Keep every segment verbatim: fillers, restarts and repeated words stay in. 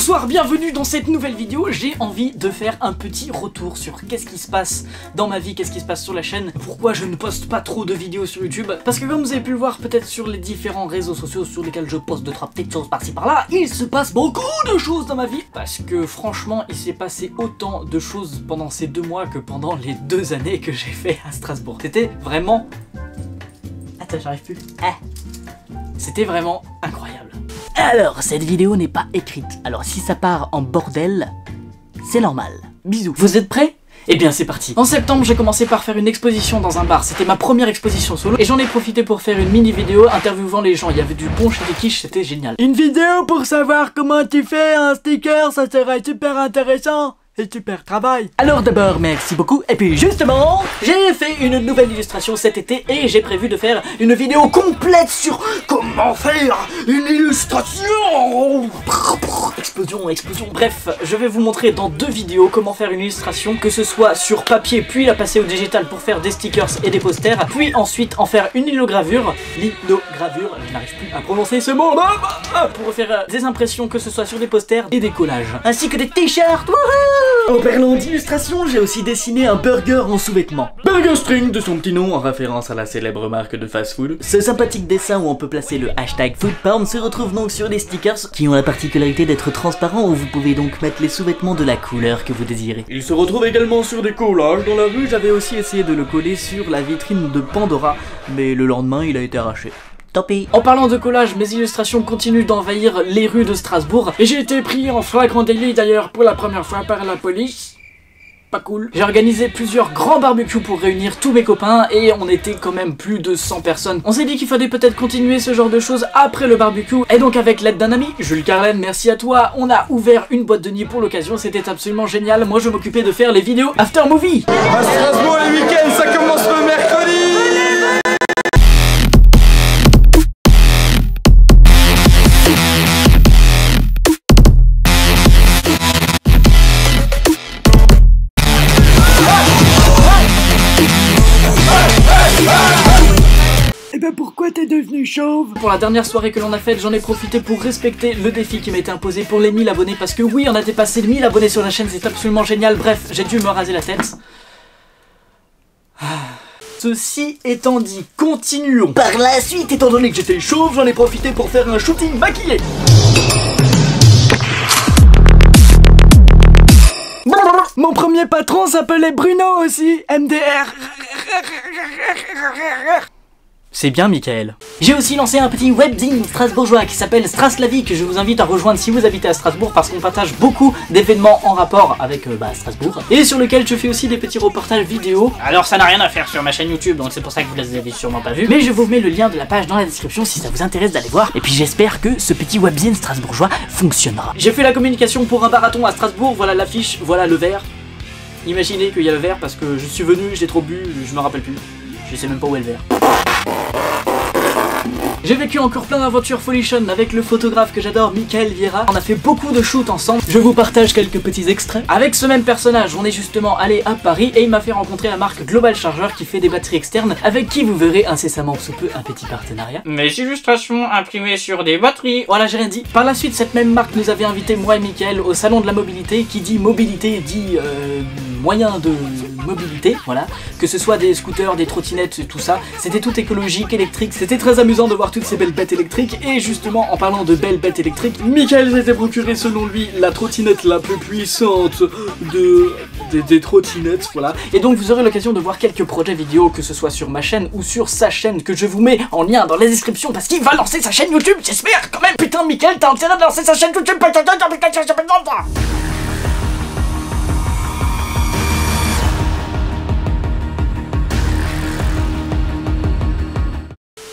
Bonsoir, bienvenue dans cette nouvelle vidéo. J'ai envie de faire un petit retour sur qu'est-ce qui se passe dans ma vie, qu'est-ce qui se passe sur la chaîne, pourquoi je ne poste pas trop de vidéos sur YouTube, parce que comme vous avez pu le voir peut-être sur les différents réseaux sociaux sur lesquels je poste deux trois petites choses par-ci par-là, il se passe beaucoup de choses dans ma vie, parce que franchement il s'est passé autant de choses pendant ces deux mois que pendant les deux années que j'ai fait à Strasbourg. C'était vraiment... Attends, j'arrive plus. Ah. C'était vraiment incroyable. Alors, cette vidéo n'est pas écrite. Alors, si ça part en bordel, c'est normal. Bisous. Vous êtes prêts ? Eh bien c'est parti. En septembre j'ai commencé par faire une exposition dans un bar, c'était ma première exposition solo et j'en ai profité pour faire une mini vidéo interviewant les gens, il y avait du punch et des quiches, c'était génial. Une vidéo pour savoir comment tu fais un sticker, ça serait super intéressant et super travail. Alors d'abord merci beaucoup et puis justement j'ai fait une nouvelle illustration cet été et j'ai prévu de faire une vidéo complète sur comment faire une illustration. Explosion, explosion, bref, je vais vous montrer dans deux vidéos comment faire une illustration, que ce soit sur papier puis la passer au digital pour faire des stickers et des posters, puis ensuite en faire une linogravure, linogravure, je n'arrive plus à prononcer ce mot, pour faire des impressions que ce soit sur des posters et des collages, ainsi que des t-shirts. En parlant d'illustration, j'ai aussi dessiné un burger en sous-vêtements. Burger String de son petit nom en référence à la célèbre marque de fast-food. Ce sympathique dessin où on peut placer le hashtag foodporn se retrouve donc sur les stickers qui ont la particularité d'être transparents où vous pouvez donc mettre les sous-vêtements de la couleur que vous désirez. Il se retrouve également sur des collages dans la rue. J'avais aussi essayé de le coller sur la vitrine de Pandora, mais le lendemain il a été arraché. Tant pis. En parlant de collage, mes illustrations continuent d'envahir les rues de Strasbourg et j'ai été pris en flagrant délit d'ailleurs pour la première fois par la police. Pas cool. J'ai organisé plusieurs grands barbecues pour réunir tous mes copains et on était quand même plus de cent personnes. On s'est dit qu'il fallait peut-être continuer ce genre de choses après le barbecue et donc avec l'aide d'un ami, Jules Carlen, merci à toi, on a ouvert une boîte de nuit pour l'occasion, c'était absolument génial. Moi je m'occupais de faire les vidéos after movie. À Strasbourg les week-ends, ça commence le mercredi. Pourquoi t'es devenu chauve? Pour la dernière soirée que l'on a faite, j'en ai profité pour respecter le défi qui m'était imposé pour les mille abonnés, parce que oui, on a dépassé les mille abonnés sur la chaîne, c'est absolument génial. Bref, j'ai dû me raser la tête. Ah. Ceci étant dit, continuons. Par la suite, étant donné que j'étais chauve, j'en ai profité pour faire un shooting maquillé. Mon premier patron s'appelait Bruno aussi, M D R. C'est bien, Mickaël. J'ai aussi lancé un petit webzine strasbourgeois qui s'appelle Stras la vie, que je vous invite à rejoindre si vous habitez à Strasbourg, parce qu'on partage beaucoup d'événements en rapport avec euh, bah, Strasbourg, et sur lequel je fais aussi des petits reportages vidéo. Alors ça n'a rien à faire sur ma chaîne YouTube, donc c'est pour ça que vous les avez sûrement pas vus, mais je vous mets le lien de la page dans la description si ça vous intéresse d'aller voir, et puis j'espère que ce petit webzine strasbourgeois fonctionnera. J'ai fait la communication pour un marathon à Strasbourg, voilà l'affiche, voilà le verre. Imaginez qu'il y a le verre parce que je suis venu, j'ai trop bu, je me rappelle plus. Je sais même pas où est le verre. J'ai vécu encore plein d'aventures folichonnes avec le photographe que j'adore, Mickaël Vieira. On a fait beaucoup de shoots ensemble, je vous partage quelques petits extraits. Avec ce même personnage, on est justement allé à Paris et il m'a fait rencontrer la marque Global Charger qui fait des batteries externes, avec qui vous verrez incessamment sous peu un petit partenariat. Mes illustrations imprimées sur des batteries. Voilà, j'ai rien dit. Par la suite, cette même marque nous avait invité, moi et Mickaël, au salon de la mobilité. Qui dit mobilité dit euh, moyen de... mobilité, voilà, que ce soit des scooters, des trottinettes, tout ça, c'était tout écologique, électrique, c'était très amusant de voir toutes ces belles bêtes électriques, et justement en parlant de belles bêtes électriques, Mickaël s'était procuré selon lui la trottinette la plus puissante de... des, des trottinettes, voilà, et donc vous aurez l'occasion de voir quelques projets vidéo, que ce soit sur ma chaîne ou sur sa chaîne, que je vous mets en lien dans la description, parce qu'il va lancer sa chaîne YouTube, j'espère quand même, putain Mickaël, t'as intérêt de lancer sa chaîne YouTube, putain, putain, putain, putain, putain.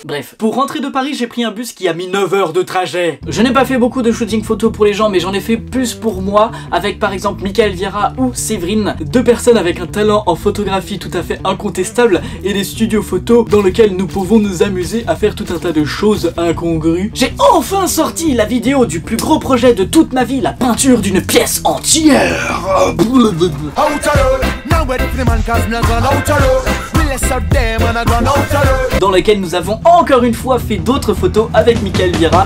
Bref, pour rentrer de Paris, j'ai pris un bus qui a mis neuf heures de trajet. Je n'ai pas fait beaucoup de shooting photo pour les gens, mais j'en ai fait plus pour moi, avec par exemple Mickaël Vieira ou Séverine, deux personnes avec un talent en photographie tout à fait incontestable, et des studios photos dans lesquels nous pouvons nous amuser à faire tout un tas de choses incongrues. J'ai enfin sorti la vidéo du plus gros projet de toute ma vie, la peinture d'une pièce entière. Dans laquelle nous avons encore une fois fait d'autres photos avec Mickaël Vieira.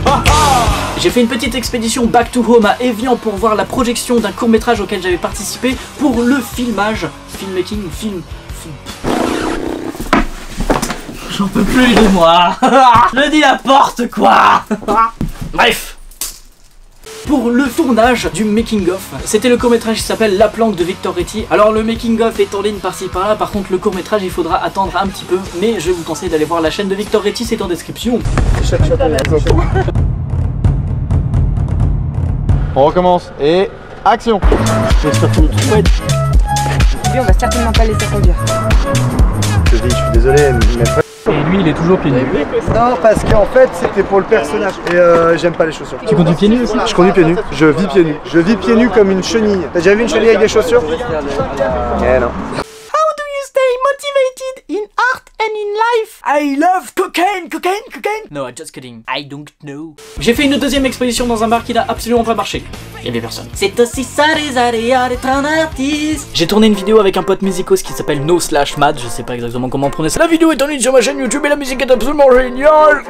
J'ai fait une petite expédition back to home à Evian pour voir la projection d'un court métrage auquel j'avais participé pour le filmage, filmmaking, film... film... J'en peux plus de moi. Je dis n'importe quoi. Bref, pour le tournage du making of, c'était le court-métrage qui s'appelle La Planque de Victor Rety. Alors le making of est en ligne par-ci par-là, par contre le court-métrage il faudra attendre un petit peu, mais je vous conseille d'aller voir la chaîne de Victor Rety, c'est en description. On recommence et action. J'espère qu'on nous trouve. Et on va certainement pas laisser conduire. Je dis, je suis désolé, mais après... Et lui il est toujours pieds nus. Non, parce qu'en fait c'était pour le personnage. Et euh, j'aime pas les chaussures. Tu conduis pieds nus aussi? Je conduis pieds nus. Je vis pieds nus. Je vis pieds nus comme une chenille. T'as déjà vu une chenille avec des chaussures? Eh non. How do you stay motivated in art and in life? I love cocaine, cocaine, cocaine. No, I'm just kidding. I don't know. J'ai fait une deuxième exposition dans un bar qui n'a absolument pas marché. Il y avait personne. C'est aussi ça les aléas d'être un artiste. J'ai tourné une vidéo avec un pote musicos qui s'appelle No Slash Mad, je sais pas exactement comment prononcer. La vidéo est en ligne sur ma chaîne YouTube et la musique est absolument géniale.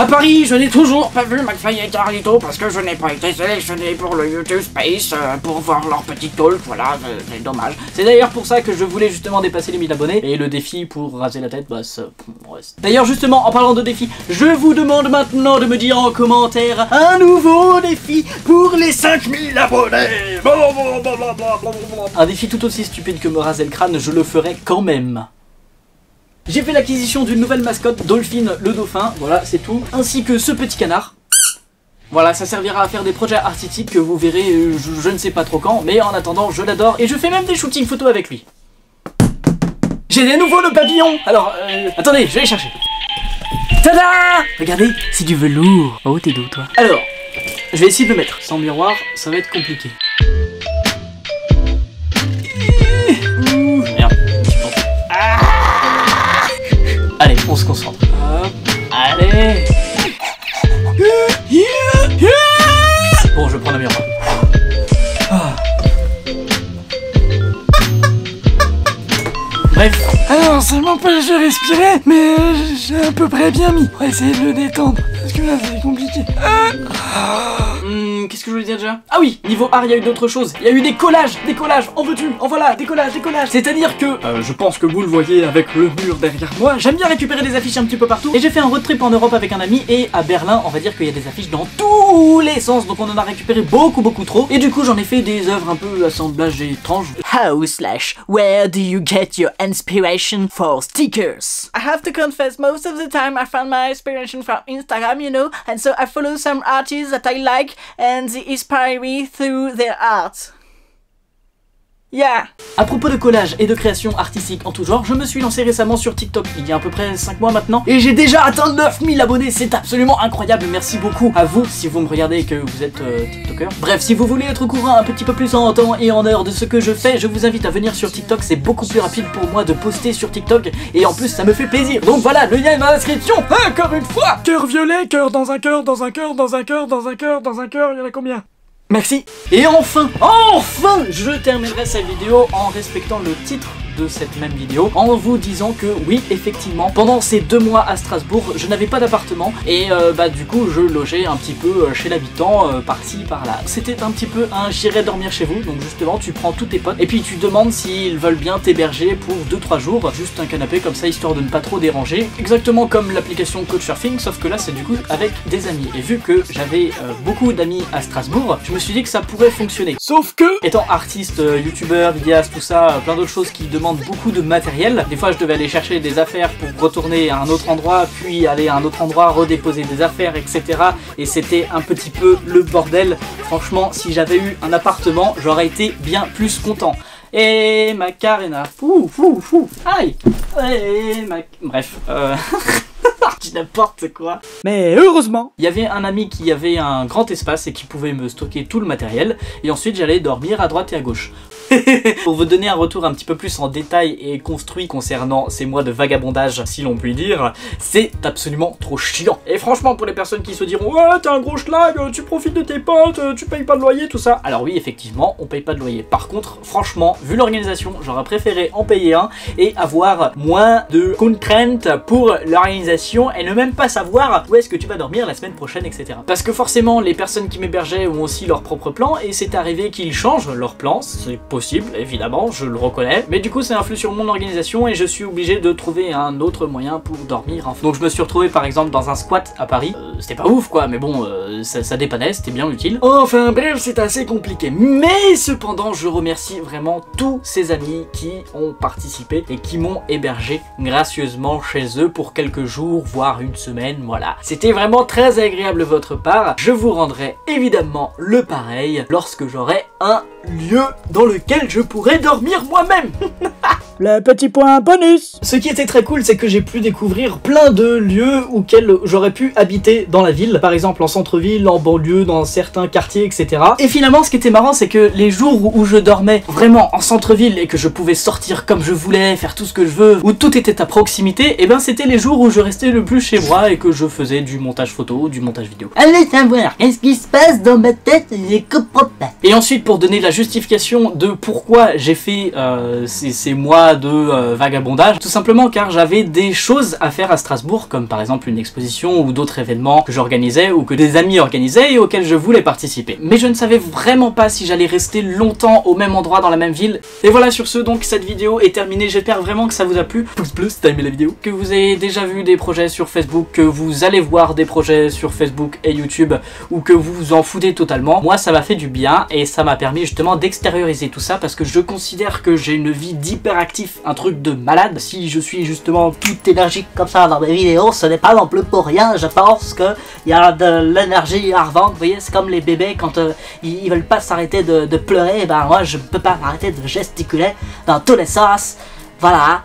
À Paris, je n'ai toujours pas vu McFly et Carlito parce que je n'ai pas été sélectionné pour le YouTube Space euh, pour voir leur petit talk, voilà, euh, c'est dommage. C'est d'ailleurs pour ça que je voulais justement dépasser les mille abonnés et le défi pour raser la tête, bah ça reste. D'ailleurs justement, en parlant de défi, je vous demande maintenant de me dire en commentaire un nouveau défi pour les cinq mille abonnés. Un défi tout aussi stupide que me raser le crâne, je le ferai quand même. J'ai fait l'acquisition d'une nouvelle mascotte, Dolphine le dauphin, voilà c'est tout, ainsi que ce petit canard. Voilà, ça servira à faire des projets artistiques que vous verrez je, je ne sais pas trop quand, mais en attendant je l'adore et je fais même des shootings photos avec lui. J'ai des nouveaux le papillon. Alors, euh, attendez, je vais les chercher. Tada! Regardez, c'est du velours. Oh t'es doux toi. Alors, je vais essayer de le mettre. Sans miroir, ça va être compliqué. On se concentre. Hop. Allez. Bon, je prends la miroir. Ah. Bref. Alors, ça m'empêche de respirer, mais j'ai à peu près bien mis. On va essayer de le détendre, parce que là, c'est compliqué. Ah. Hum, qu'est-ce que je voulais dire déjà? Ah oui, niveau art, il y a eu d'autres choses. Il y a eu des collages, des collages, en veux-tu, en voilà, des collages, des collages. C'est-à-dire que, euh, je pense que vous le voyez avec le mur derrière moi, j'aime bien récupérer des affiches un petit peu partout. Et j'ai fait un road trip en Europe avec un ami, et à Berlin, on va dire qu'il y a des affiches dans tous les sens, donc on en a récupéré beaucoup, beaucoup trop. Et du coup, j'en ai fait des œuvres un peu assemblage étranges. How slash, where do you get your inspiration for stickers? I have to confess, most of the time I found my inspiration from Instagram, you know, and so I follow some artists that I like and they inspire me through their art. Yeah. À propos de collage et de création artistique en tout genre, je me suis lancé récemment sur TikTok il y a à peu près cinq mois maintenant et j'ai déjà atteint neuf mille abonnés, c'est absolument incroyable, merci beaucoup à vous si vous me regardez et que vous êtes euh, TikToker. Bref, si vous voulez être au courant un petit peu plus en temps et en heure de ce que je fais, je vous invite à venir sur TikTok, c'est beaucoup plus rapide pour moi de poster sur TikTok et en plus ça me fait plaisir. Donc voilà, le lien est dans la description, encore une fois. Cœur violet, cœur dans un cœur, dans un cœur, dans un cœur, dans un cœur, dans un cœur, il y en a combien? Merci. Et enfin, enfin, je terminerai cette vidéo en respectant le titre de cette même vidéo, en vous disant que oui, effectivement, pendant ces deux mois à Strasbourg, je n'avais pas d'appartement et euh, bah du coup, je logeais un petit peu chez l'habitant, euh, par-ci, par-là. C'était un petit peu un j'irai dormir chez vous, donc justement, tu prends tous tes potes et puis tu demandes s'ils veulent bien t'héberger pour deux trois jours, juste un canapé comme ça, histoire de ne pas trop déranger, exactement comme l'application Couchsurfing, sauf que là, c'est du coup avec des amis. Et vu que j'avais euh, beaucoup d'amis à Strasbourg, je me suis dit que ça pourrait fonctionner. Sauf que, étant artiste, euh, youtubeur, vidéaste, tout ça, euh, plein d'autres choses qui demandent beaucoup de matériel. Des fois je devais aller chercher des affaires pour retourner à un autre endroit, puis aller à un autre endroit, redéposer des affaires, et cetera. Et c'était un petit peu le bordel. Franchement, si j'avais eu un appartement, j'aurais été bien plus content. Et Macarena. Fou, fou, fou. Aïe. Et Mac... Bref. Euh... n'importe quoi. Mais heureusement, il y avait un ami qui avait un grand espace et qui pouvait me stocker tout le matériel. Et ensuite, j'allais dormir à droite et à gauche. Pour vous donner un retour un petit peu plus en détail et construit concernant ces mois de vagabondage, si l'on peut dire, c'est absolument trop chiant. Et franchement, pour les personnes qui se diront « Ouais, t'es un gros schlag, tu profites de tes potes, tu payes pas de loyer, tout ça », alors oui, effectivement, on paye pas de loyer. Par contre, franchement, vu l'organisation, j'aurais préféré en payer un et avoir moins de contraintes pour l'organisation et ne même pas savoir où est-ce que tu vas dormir la semaine prochaine, et cetera. Parce que forcément, les personnes qui m'hébergeaient ont aussi leur propre plan et c'est arrivé qu'ils changent leur plan, c'est possible, évidemment, je le reconnais, mais du coup, c'est influe sur mon organisation et je suis obligé de trouver un autre moyen pour dormir. Donc je me suis retrouvé par exemple dans un squat à Paris, euh, c'était pas ouf quoi, mais bon, euh, ça, ça dépannait, c'était bien utile. Enfin bref, c'est assez compliqué, mais cependant je remercie vraiment tous ces amis qui ont participé et qui m'ont hébergé gracieusement chez eux pour quelques jours, voire une semaine, voilà. C'était vraiment très agréable de votre part, je vous rendrai évidemment le pareil lorsque j'aurai un lieu dans lequel je pourrai dormir moi-même. Le petit point bonus. Ce qui était très cool, c'est que j'ai pu découvrir plein de lieux auxquels j'aurais pu habiter dans la ville. Par exemple en centre-ville, en banlieue, dans certains quartiers, et cetera. Et finalement, ce qui était marrant, c'est que les jours où je dormais vraiment en centre-ville et que je pouvais sortir comme je voulais, faire tout ce que je veux, où tout était à proximité, et ben c'était les jours où je restais le plus chez moi et que je faisais du montage photo, du montage vidéo. Allez savoir, qu'est-ce qui se passe dans ma tête, je comprends pas. Et ensuite, pour donner la justification de pourquoi j'ai fait euh, ces, ces mois de euh, vagabondage, tout simplement car j'avais des choses à faire à Strasbourg, comme par exemple une exposition ou d'autres événements que j'organisais ou que des amis organisaient et auxquels je voulais participer. Mais je ne savais vraiment pas si j'allais rester longtemps au même endroit dans la même ville. Et voilà, sur ce, donc cette vidéo est terminée. J'espère vraiment que ça vous a plu. Pouce bleu si t'as aimé la vidéo, que vous avez déjà vu des projets sur Facebook, que vous allez voir des projets sur Facebook et YouTube, ou que vous vous en foutez totalement. Moi, ça m'a fait du bien et ça m'a permis justement d'extérioriser tout ça, parce que je considère que j'ai une vie d'hyperactivité, un truc de malade. Si je suis justement tout énergique comme ça dans mes vidéos, ce n'est pas non plus pour rien. Je pense que il y a de l'énergie à revendre. Vous voyez, c'est comme les bébés quand euh, ils, ils veulent pas s'arrêter de, de pleurer. Ben moi, je peux pas m'arrêter de gesticuler dans tous les sens. Voilà.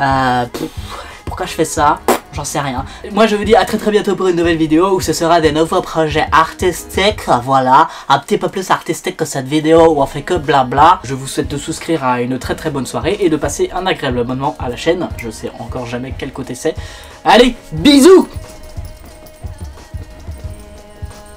Euh, pff, pourquoi je fais ça ? J'en sais rien. Moi je vous dis à très très bientôt pour une nouvelle vidéo où ce sera des nouveaux projets artistiques, voilà, un petit peu plus artistique que cette vidéo où on fait que blabla. Je vous souhaite de souscrire à une très très bonne soirée et de passer un agréable moment à la chaîne. Je sais encore jamais quel côté c'est. Allez, bisous!